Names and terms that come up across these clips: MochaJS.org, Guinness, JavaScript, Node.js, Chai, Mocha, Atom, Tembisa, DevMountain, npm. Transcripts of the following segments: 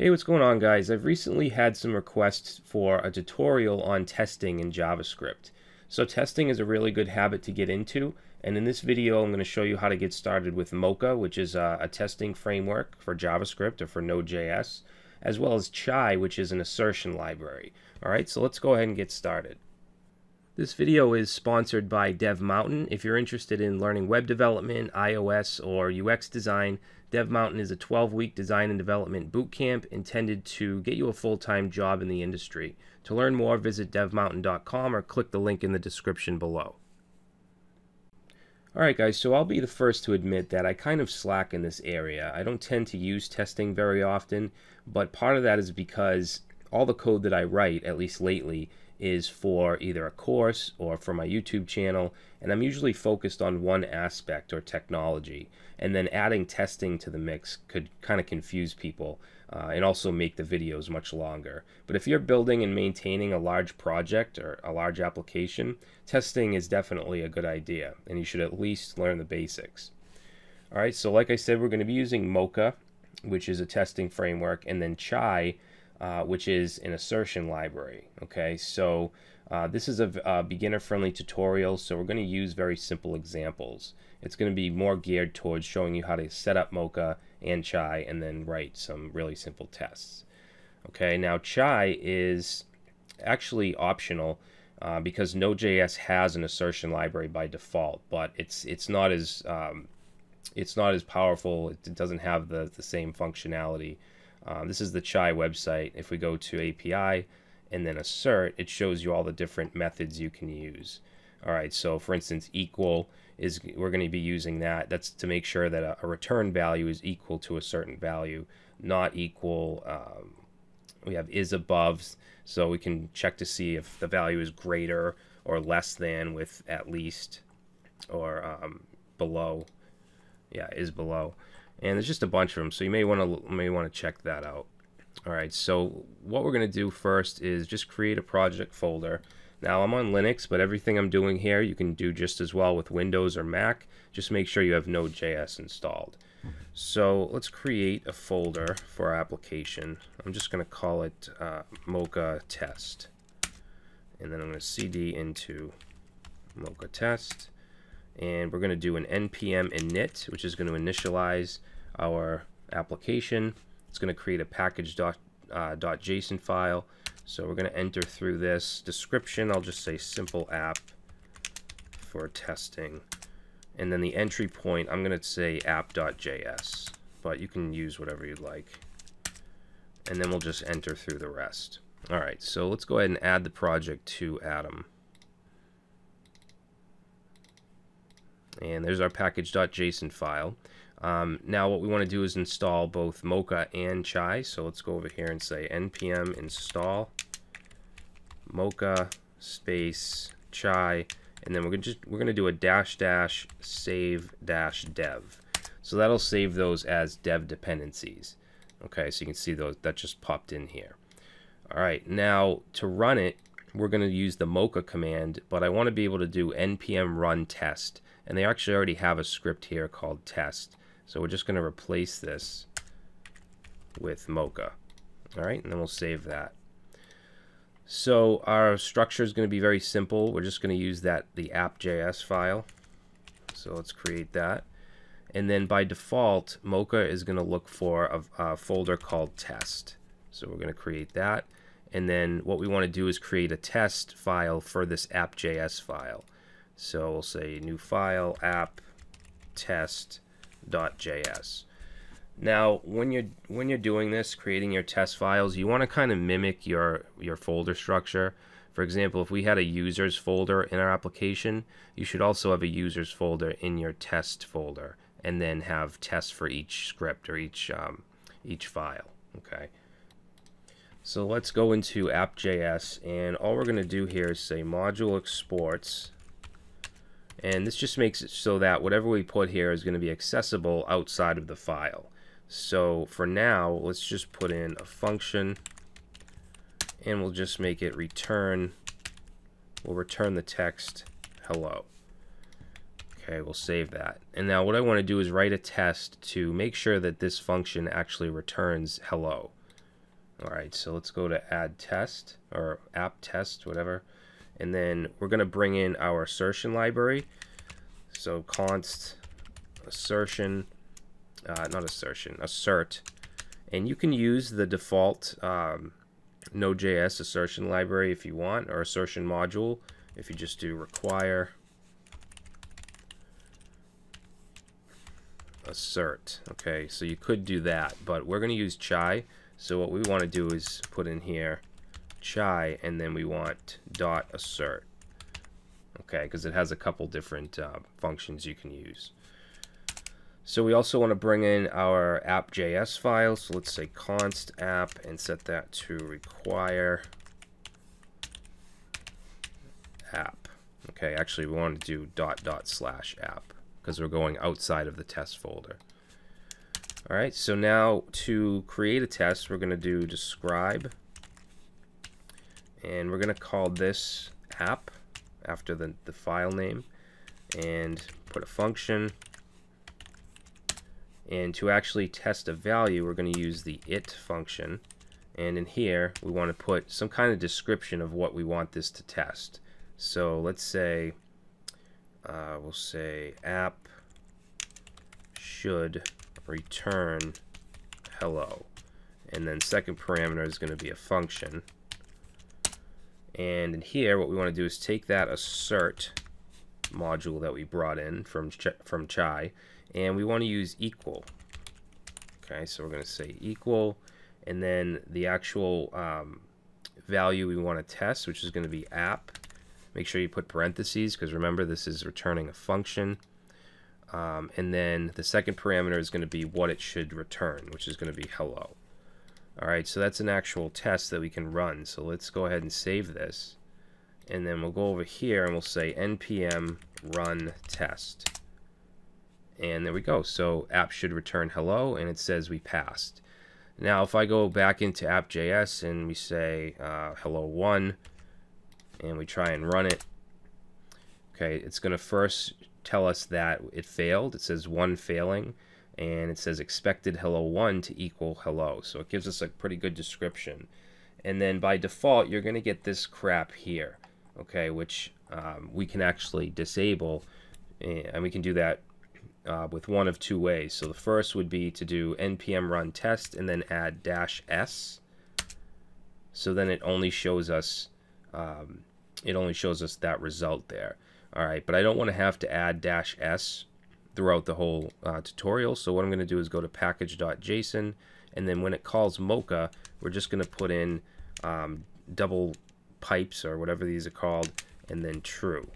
Hey, what's going on, guys? I've recently had some requests for a tutorial on testing in JavaScript. So testing is a really good habit to get into, and in this video I'm going to show you how to get started with Mocha, which is a testing framework for JavaScript or for Node.js, as well as Chai, which is an assertion library. Alright, so let's go ahead and get started. This video is sponsored by DevMountain. If you're interested in learning web development, iOS, or UX design, DevMountain is a 12-week design and development bootcamp intended to get you a full-time job in the industry. To learn more, visit devmountain.com or click the link in the description below. Alright guys, so I'll be the first to admit that I kind of slack in this area. I don't tend to use testing very often, but part of that is because all the code that I write, at least lately, is for either a course or for my YouTube channel, and I'm usually focused on one aspect or technology, and then adding testing to the mix could kind of confuse people and also make the videos much longer. But if you're building and maintaining a large project or a large application, testing is definitely a good idea, and you should at least learn the basics. Alright, so like I said, we're going to be using Mocha, which is a testing framework, and then Chai, which is an assertion library. Okay, so this is a beginner-friendly tutorial, so we're going to use very simple examples. It's going to be more geared towards showing you how to set up Mocha and Chai and then write some really simple tests. Okay, now Chai is actually optional because Node.js has an assertion library by default, but it's not as powerful. It doesn't have the same functionality. This is the Chai website. If we go to API and then assert, it shows you all the different methods you can use. Alright, so for instance, equal is, we're going to be using that. That's to make sure that a return value is equal to a certain value. Not equal, we have is above, so we can check to see if the value is greater or less than with at least, or below. Yeah, is below. And there's just a bunch of them, so you may want to check that out. All right, so what we're going to do first is just create a project folder. Now I'm on Linux, but everything I'm doing here you can do just as well with Windows or Mac. Just make sure you have Node.js installed. So let's create a folder for our application. I'm just going to call it Mocha Test, and then I'm going to cd into Mocha Test. And we're going to do an npm init, which is going to initialize our application. It's going to create a package.json file. So we're going to enter through this description. I'll just say simple app for testing. And then the entry point, I'm going to say app.js, but you can use whatever you'd like. And then we'll just enter through the rest. All right, so let's go ahead and add the project to Atom. And there's our package.json file. Now what we want to do is install both Mocha and Chai. So let's go over here and say npm install Mocha space Chai, and then we're gonna do a -- save -- dev. So that'll save those as dev dependencies. Okay, so you can see those that just popped in here. All right, now to run it, we're going to use the Mocha command, but I want to be able to do npm run test, and they actually already have a script here called test, so we're just going to replace this with Mocha. Alright, and then we'll save that. So our structure is going to be very simple. We're just going to use the app.js file, so let's create that, and then by default Mocha is going to look for a folder called test, so we're going to create that. And then what we want to do is create a test file for this app.js file. So we'll say new file app test.js. Now when you're doing this, creating your test files, you want to kind of mimic your folder structure. For example, if we had a users folder in our application, you should also have a users folder in your test folder, and then have tests for each script or each file. Okay. So let's go into app.js, and all we're going to do here is say module exports, and this just makes it so that whatever we put here is going to be accessible outside of the file. So for now, let's just put in a function, and we'll just make it return. We'll return the text hello. Okay, we'll save that. And now what I want to do is write a test to make sure that this function actually returns hello. All right, so let's go to add test or app test, whatever. And then we're going to bring in our assertion library. So const assertion, assert. And you can use the default Node.js assertion library if you want, or assertion module. If you just do require assert. Okay, so you could do that, but we're going to use Chai. So what we want to do is put in here Chai, and then we want dot assert. Okay, because it has a couple different functions you can use. So we also want to bring in our app.js file. So let's say const app and set that to require app. Okay, actually we want to do /app because we're going outside of the test folder. All right, so now to create a test, we're going to do describe, and we're going to call this app after the file name, and put a function. And to actually test a value, we're going to use the it function. And in here, we want to put some kind of description of what we want this to test. So let's say, we'll say app should return hello. And then second parameter is going to be a function. And in here, what we want to do is take that assert module that we brought in from Chai, and we want to use equal. Okay, so we're going to say equal, and then the actual value we want to test, which is going to be app. Make sure you put parentheses, because remember this is returning a function. And then the second parameter is going to be what it should return, which is going to be hello. All right, so that's an actual test that we can run. So let's go ahead and save this. And then we'll go over here and we'll say npm run test. And there we go. So app should return hello, and it says we passed. Now, if I go back into app.js and we say hello 1, and we try and run it, okay, it's going to first tell us that it failed. It says 1 failing, and it says expected hello 1 to equal hello. So it gives us a pretty good description. And then by default, you're going to get this crap here, okay, which we can actually disable, and we can do that with one of two ways. So the first would be to do npm run test and then add -s. So then it only shows us that result there. All right, but I don't want to have to add -s throughout the whole tutorial. So what I'm going to do is go to package.json, and then when it calls Mocha, we're just going to put in double pipes or whatever these are called, and then true.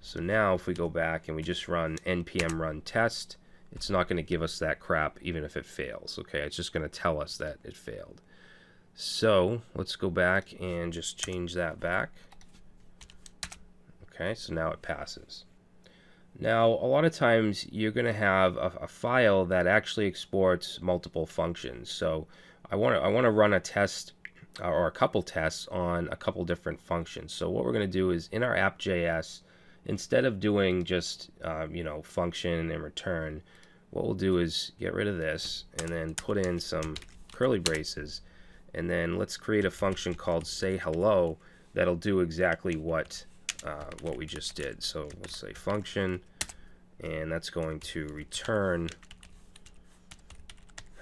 So now if we go back and we just run npm run test, it's not going to give us that crap even if it fails. Okay, it's just going to tell us that it failed. So let's go back and just change that back. Okay, so now it passes. Now, a lot of times you're going to have a file that actually exports multiple functions. So I want to run a test or a couple tests on a couple different functions. So what we're going to do is in our app.js, instead of doing just function and return, what we'll do is get rid of this and then put in some curly braces, and then let's create a function called say hello that'll do exactly what we just did. So we'll say function, and that's going to return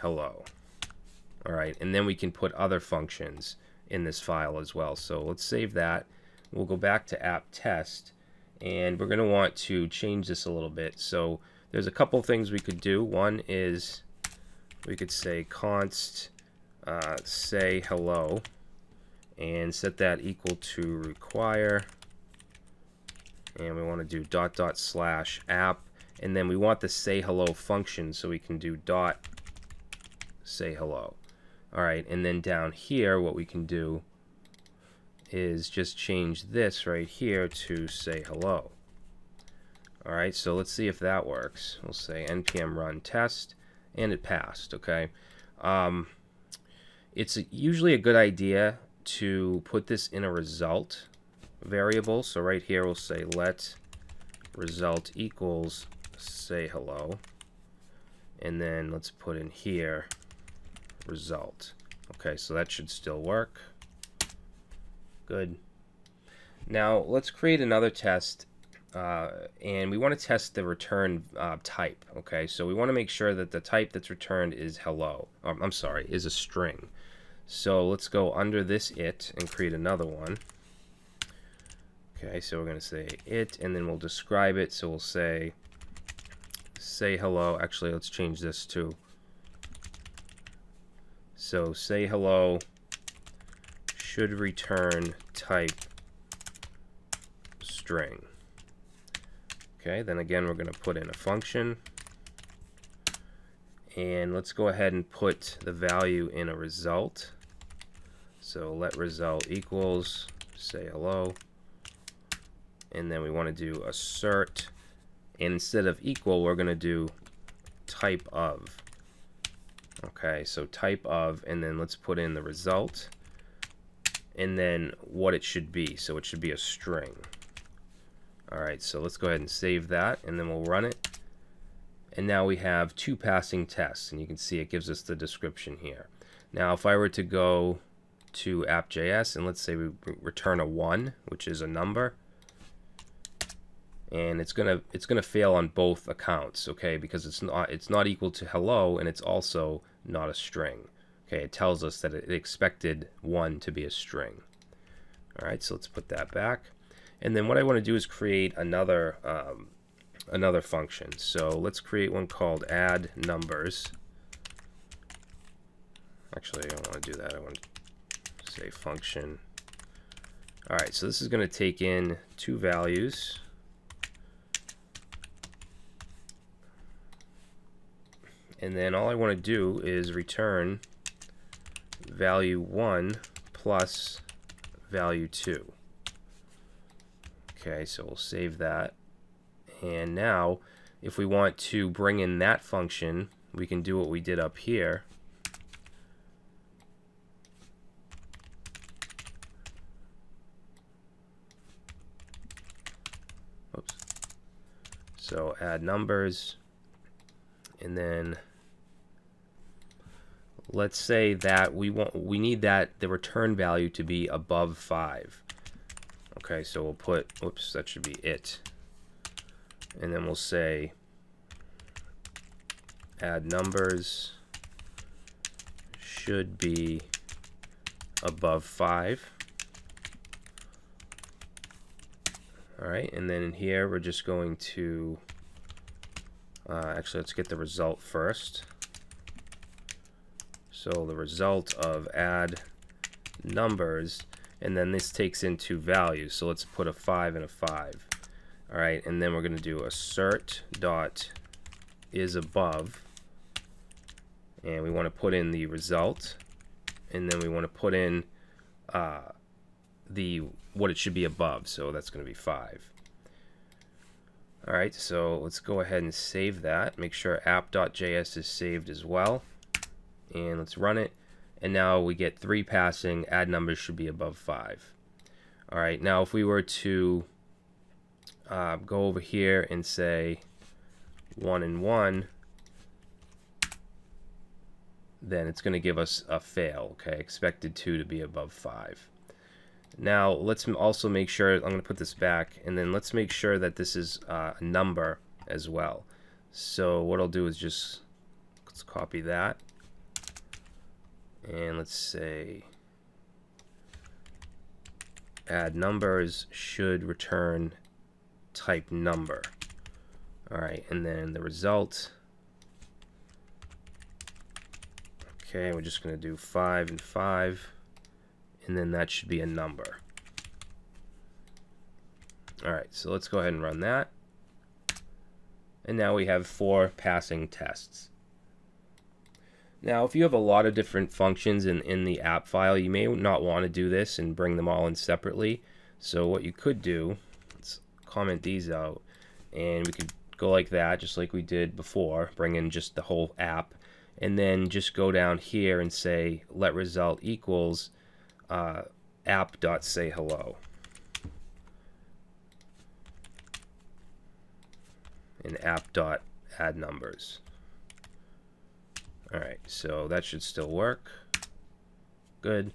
hello. All right, and then we can put other functions in this file as well. So let's save that. We'll go back to app test, and we're going to want to change this a little bit. So there's a couple things we could do. One is we could say const say hello and set that equal to require, and we want to do /app, and then we want the say hello function, so we can do say hello. All right, and then down here what we can do is just change this right here to say hello. All right, so let's see if that works. We'll say npm run test, and it passed. Okay, it's usually a good idea to put this in a result variable. So right here we'll say let result equals say hello, and then let's put in here result. Okay, so that should still work. Good. Now let's create another test, and we want to test the return type. Okay, so we want to make sure that the type that's returned is hello. I'm sorry, is a string. So let's go under this it and create another one. Okay, so we're going to say it, and then we'll describe it. So we'll say hello. Actually, let's change this to, so say hello should return type string. Okay, then again, we're going to put in a function. And let's go ahead and put the value in a result. So let result equals say hello. And then we want to do assert. And instead of equal, we're going to do type of. Okay, so type of, and then let's put in the result. And then what it should be. So it should be a string. All right, so let's go ahead and save that, and then we'll run it. And now we have two passing tests, and you can see it gives us the description here. Now, if I were to go to app.js, and let's say we return a 1, which is a number, and it's gonna fail on both accounts, okay? Because it's not equal to hello, and it's also not a string. Okay, it tells us that it expected 1 to be a string. All right, so let's put that back. And then what I want to do is create another another function. So let's create one called add numbers. Actually, I don't want to do that. I want to say function. All right, so this is going to take in two values. And then all I want to do is return value 1 plus value 2. Okay, so we'll save that. And now, if we want to bring in that function, we can do what we did up here. Oops. So add numbers, and then let's say that we need that the return value to be above 5. Okay, so we'll put, oops, that should be it. And then we'll say add numbers should be above 5. All right, and then in here we're just going to actually let's get the result first. So the result of add numbers, and then this takes in two values. So let's put a 5 and a 5. All right, and then we're going to do assert dot is above, and we want to put in the result, and then we want to put in what it should be above. So that's going to be 5. All right, so let's go ahead and save that. Make sure app.js is saved as well, and let's run it. And now we get 3 passing. Add numbers should be above 5. All right, now if we were to go over here and say 1 and 1, then it's going to give us a fail. Okay, expected 2 to be above 5. Now let's also make sure, I'm going to put this back, and then let's make sure that this is a number as well. So what I'll do is just, let's copy that, and let's say add numbers should return type number. All right, and then the result. Okay, we're just going to do 5 and 5, and then that should be a number. All right, so let's go ahead and run that, and now we have 4 passing tests. Now, if you have a lot of different functions in the app file, you may not want to do this and bring them all in separately. So what you could do, comment these out, and we could go like that, just like we did before, bring in just the whole app, and then just go down here and say let result equals app.sayHello, and app.addNumbers. All right, so that should still work. Good.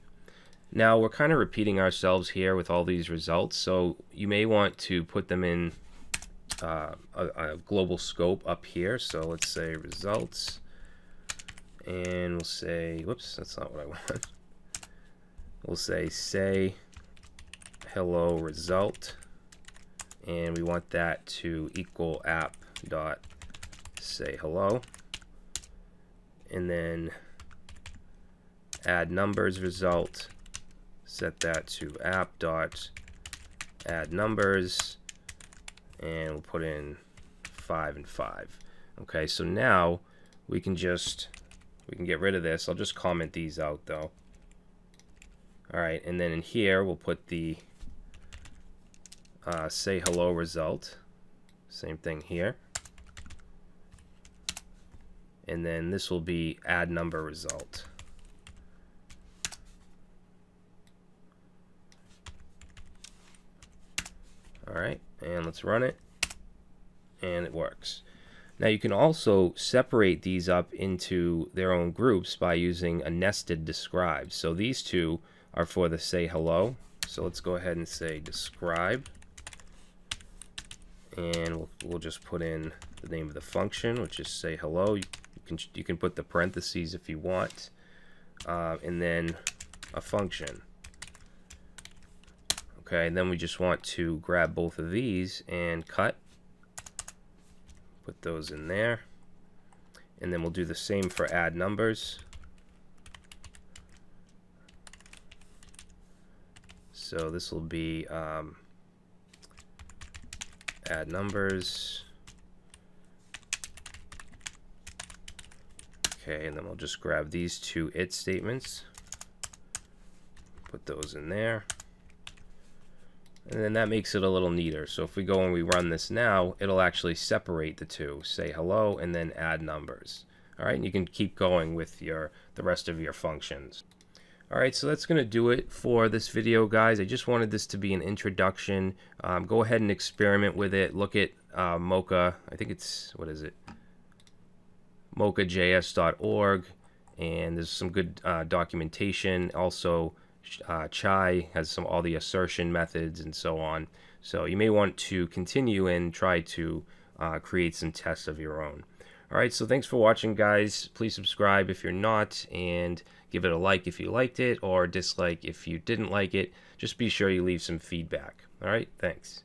Now we're kind of repeating ourselves here with all these results, so you may want to put them in a global scope up here. So let's say results, and we'll say, whoops, that's not what I want. We'll say hello result, and we want that to equal app dot say hello, and then add numbers result. Set that to app dot add numbers, and we'll put in 5 and 5. Okay, so now we can get rid of this. I'll just comment these out though. All right, and then in here we'll put the say hello result. Same thing here, and then this will be add number result. All right, and let's run it, and it works. Now you can also separate these up into their own groups by using a nested describe. So these two are for the say hello. So let's go ahead and say describe, and we'll just put in the name of the function, which is say hello. You can put the parentheses if you want, and then a function. Okay, and then we just want to grab both of these and cut. Put those in there. And then we'll do the same for add numbers. So this will be add numbers. Okay, and then we'll just grab these two it statements. Put those in there. And then that makes it a little neater. So if we go and we run this now, it'll actually separate the two, say hello and then add numbers. All right, and you can keep going with the rest of your functions. All right, so that's going to do it for this video, guys. I just wanted this to be an introduction. Go ahead and experiment with it. Look at Mocha. I think it's, what is it? MochaJS.org. And there's some good documentation. Also, Chai has all the assertion methods and so on. So you may want to continue and try to create some tests of your own. All right, so thanks for watching, guys. Please subscribe if you're not, and give it a like if you liked it, or dislike if you didn't like it. Just be sure you leave some feedback. All right, thanks.